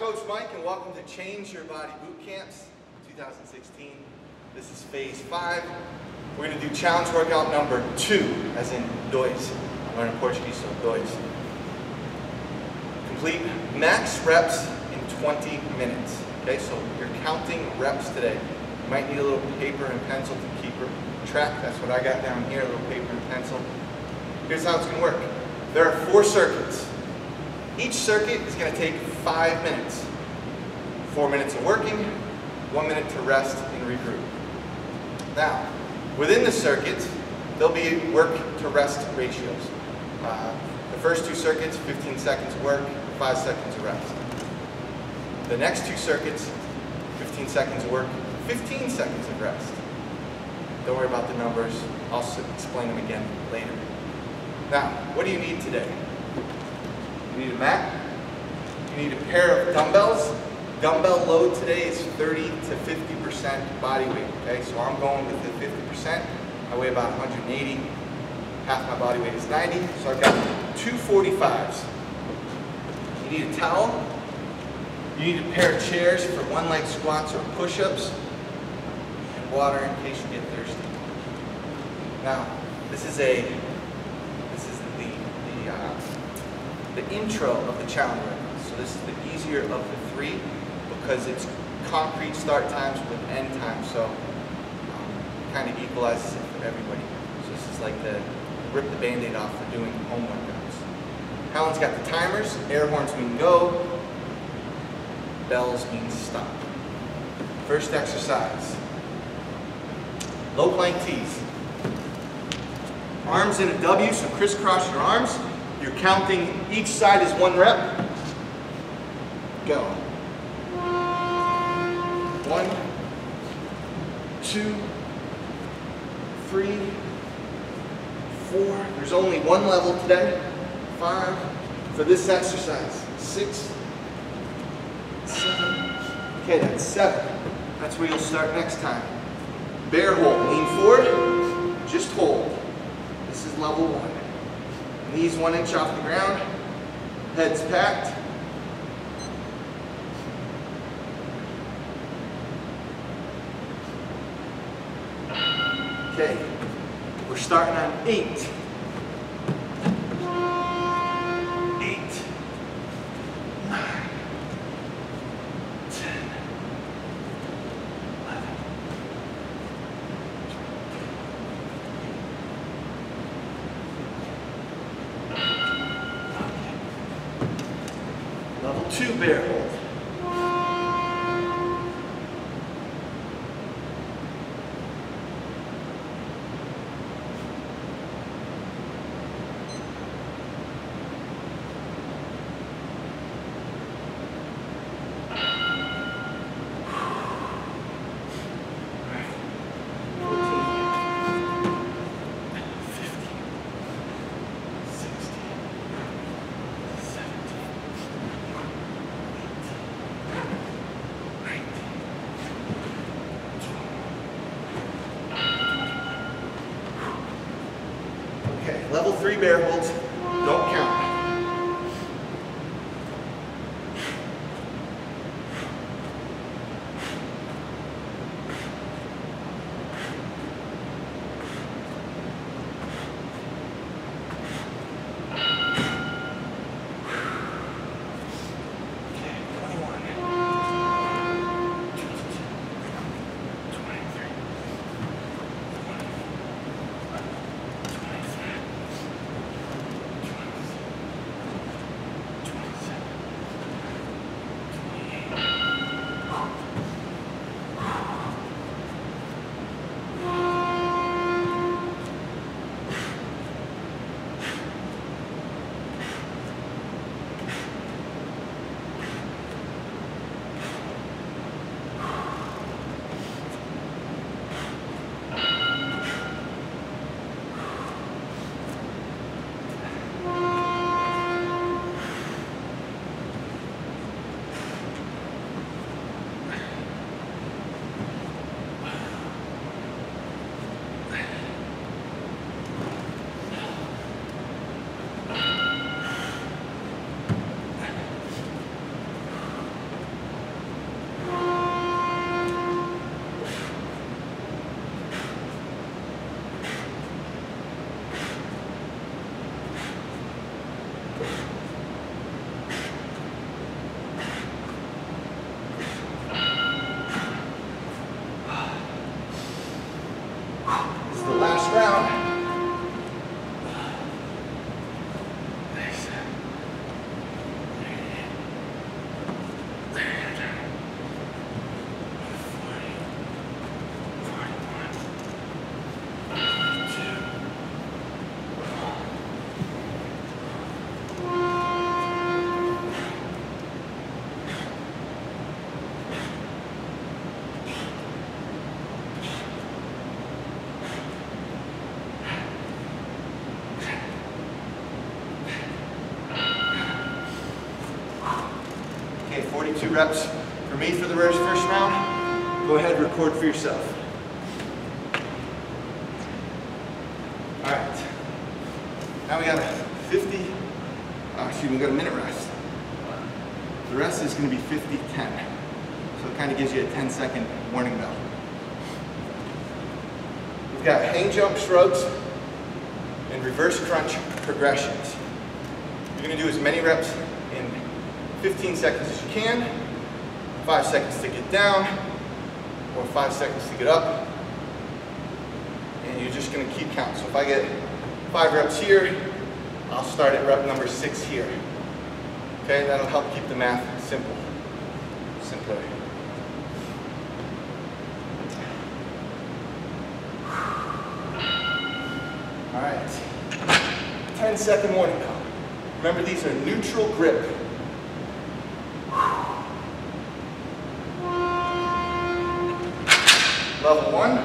Coach Mike, and welcome to Change Your Body Boot Camps 2016. This is phase 5. We're going to do challenge workout number 2, as in dois. I'm learning Portuguese, so dois. Complete max reps in 20 minutes. Okay, so you're counting reps today. You might need a little paper and pencil to keep track. That's what I got down here, a little paper and pencil. Here's how it's going to work. There are 4 circuits. Each circuit is going to take 5 minutes. 4 minutes of working, 1 minute to rest and regroup. Now, within the circuits, there'll be work to rest ratios. The first 2 circuits, 15 seconds of work, 5 seconds of rest. The next 2 circuits, 15 seconds of work, 15 seconds of rest. Don't worry about the numbers. I'll explain them again later. Now, what do you need today? You need a mat, you need a pair of dumbbells. Dumbbell load today is 30 to 50% body weight, okay? So I'm going with the 50%. I weigh about 180, half my body weight is 90, so I've got 245s. You need a towel, you need a pair of chairs for one leg squats or push-ups, and water in case you get thirsty. Now, this is the intro of the challenge workout. So this is the easier of the 3 because it's concrete start times with end times, so it kind of equalizes it for everybody. So this is like the rip the band-aid off for doing home workouts. Helen's got the timers. Air horns mean go, bells mean stop. First exercise, low plank tees. Arms in a W, so crisscross your arms. You're counting each side as 1 rep. Go. 1, 2, 3, 4. There's only 1 level today. 5 for this exercise. 6, 7. Okay, that's 7. That's where you'll start next time. Bear hold. Lean forward. Just hold. This is level 1. Knees 1 inch off the ground, heads packed. Okay, we're starting on 8, 2 bear hold. Level 3 bear holds, don't count. Okay, 21, 23, 24. Okay, 42 reps for me for the first round. Go ahead, record for yourself. All right. Now we got we got a minute rest. The rest is going to be 50-10. So it kind of gives you a 10-second warning bell. We've got hang jump shrugs and reverse crunch progressions. You're going to do as many reps in 15 seconds as you can, 5 seconds to get down, or 5 seconds to get up, and you're just going to keep count. So if I get 5 reps here, I'll start at rep number 6 here. Okay, that'll help keep the math simple, simpler. All right, 10-second warning bell. Remember, these are neutral grip. Level 1,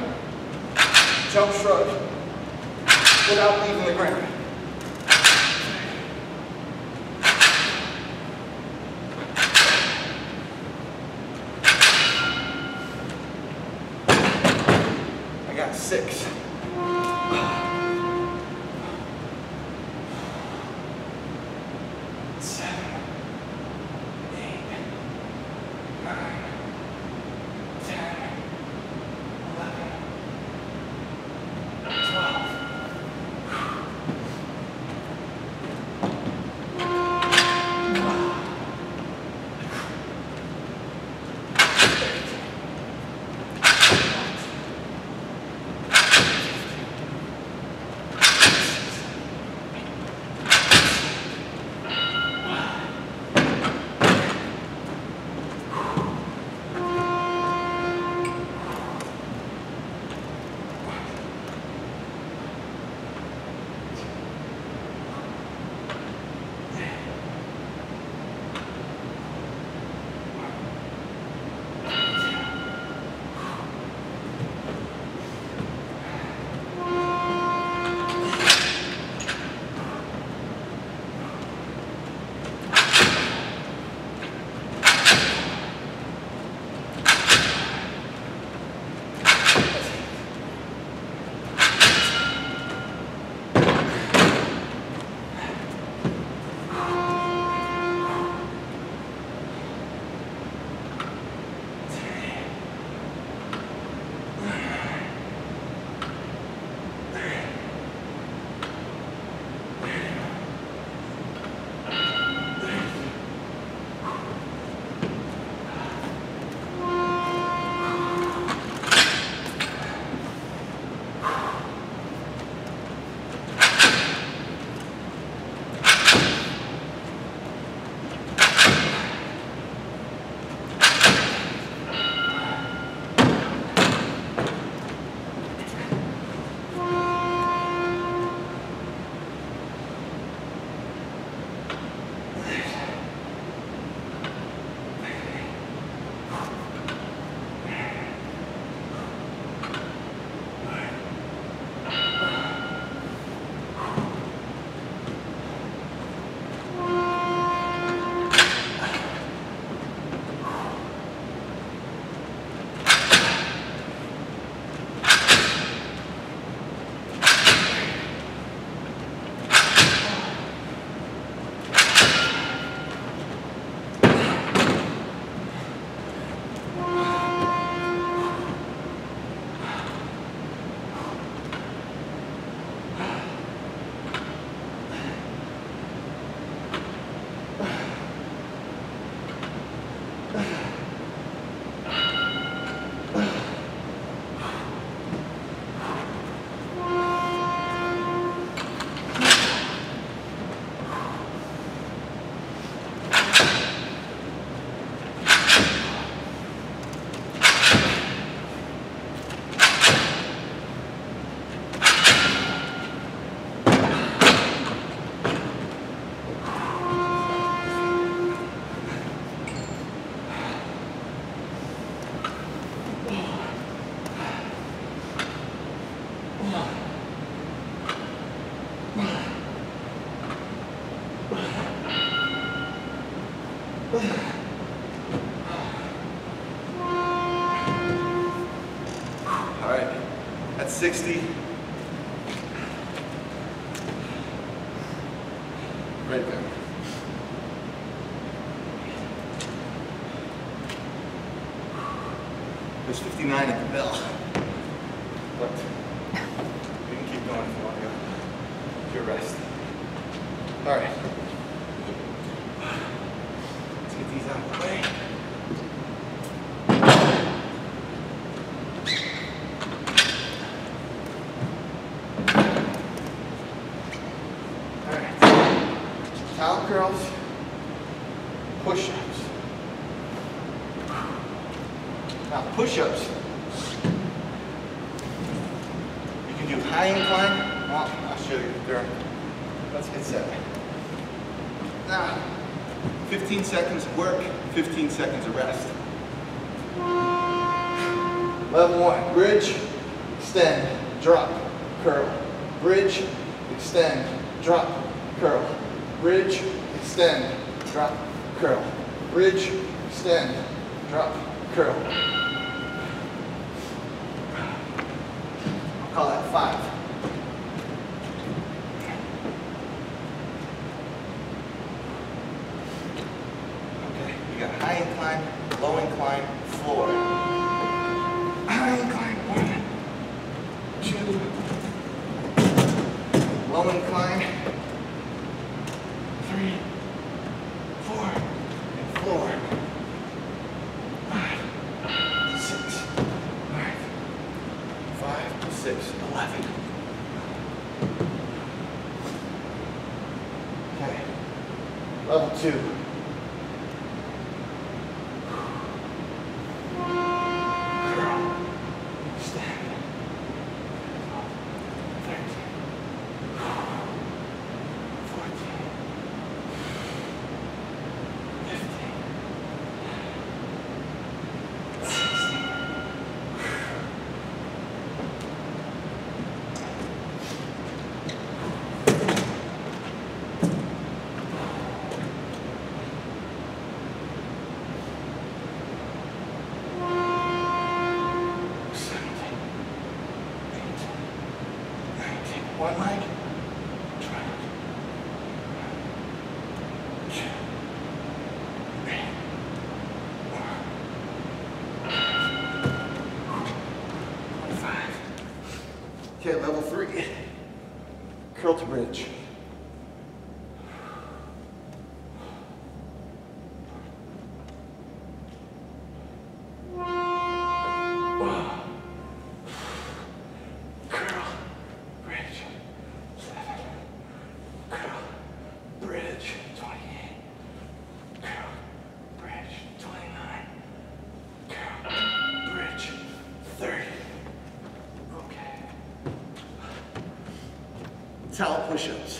jump shrug without leaving the ground. I got 6. 60. Right there. There's 59 at the bell. But you can keep going if you want to go. Your rest. All right. Let's get these out of the way. All right. Towel curls, push-ups. Now push-ups. You can do high incline. Well, I'll show you there. Let's get set. Now, 15 seconds of work, 15 seconds of rest. Level one, bridge, extend, drop, curl. Bridge, extend, drop, curl. Bridge, extend, drop, curl. Bridge, extend, drop, curl. I'll call that 5. High incline, low incline, floor. High incline, 1, 2. Low incline, 3, 4, and floor. 5, 6. All right. 5, 6, 11. Okay. Level 2. One leg, try it. 2, 3, 4, 5. Okay, level 3, curl to bridge. Towel push-ups.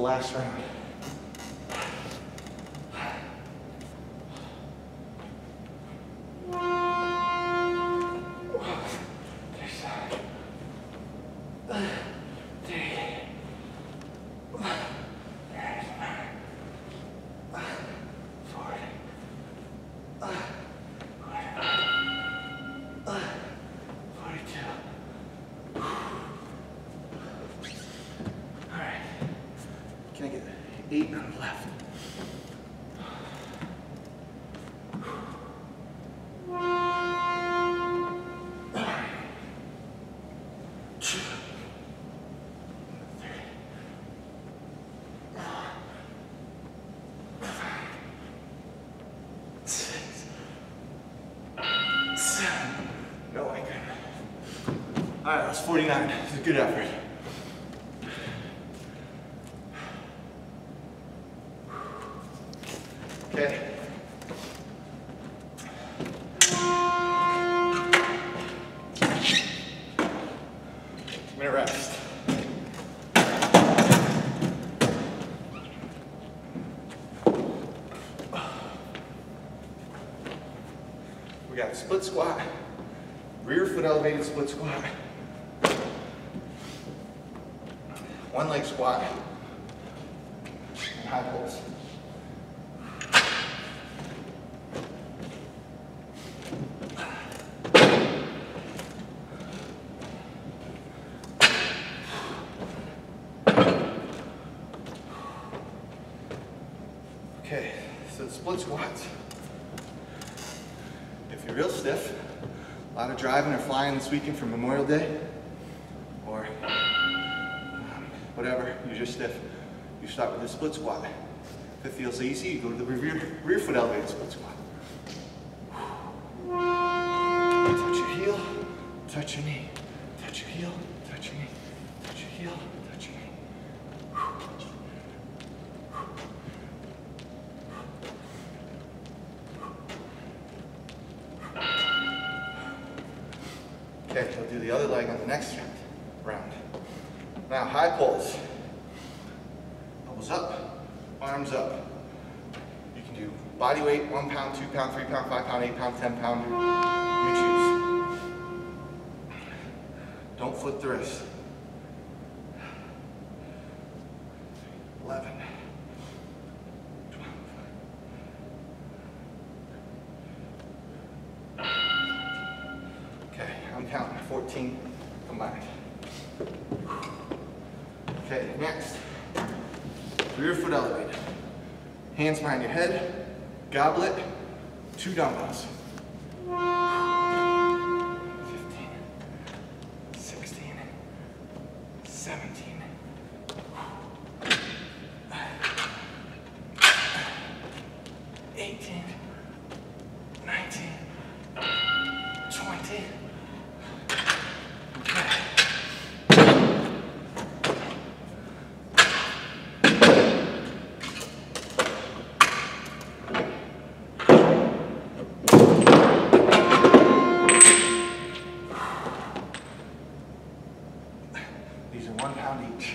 Last round. Can I get 8 on the left? Two, 3, 4, 5, 6, 7. No, I couldn't. All right, that's 49. It's a good effort. Okay. got split squat, rear foot elevated split squat, one leg squat, and high pulls. Okay, so the split squats. If you're real stiff, a lot of driving or flying this weekend for Memorial Day, or whatever, you're just stiff, you start with a split squat. If it feels easy, you go to the rear foot elevated split squat. Touch your heel, touch your knee, touch your heel, touch your knee, touch your heel, touch your knee. Okay, we'll do the other leg on the next round. Now, high pulls. Elbows up, arms up. You can do body weight, 1 pound, 2 pound, 3 pound, 5 pound, 8 pound, 10 pound. You choose. Don't flip the wrist. 11. 14 combined. Okay, next, rear foot elevated. Hands behind your head, goblet, 2 dumbbells. 15, 16, 17. These are 1 pound each.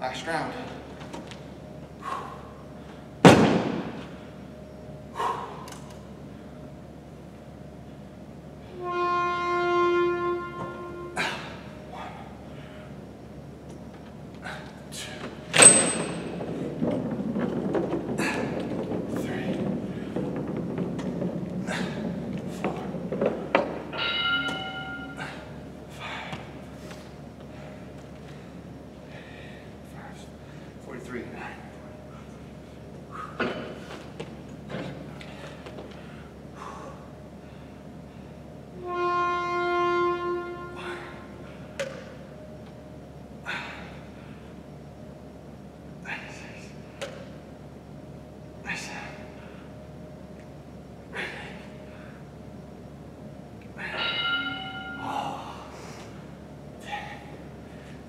Last round.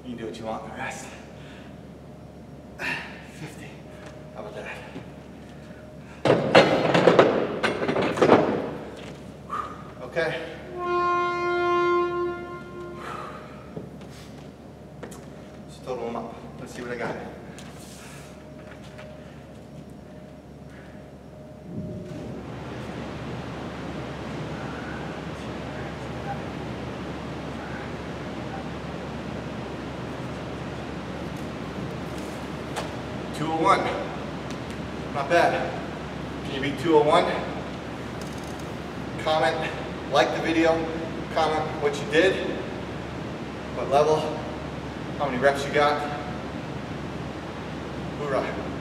You can do what you want in the rest. 50. How about that? Okay. Let's total them up. Let's see what I got. 201? Not bad. Can you beat 201? Comment, like the video, comment what you did, what level, how many reps you got. Hoorah.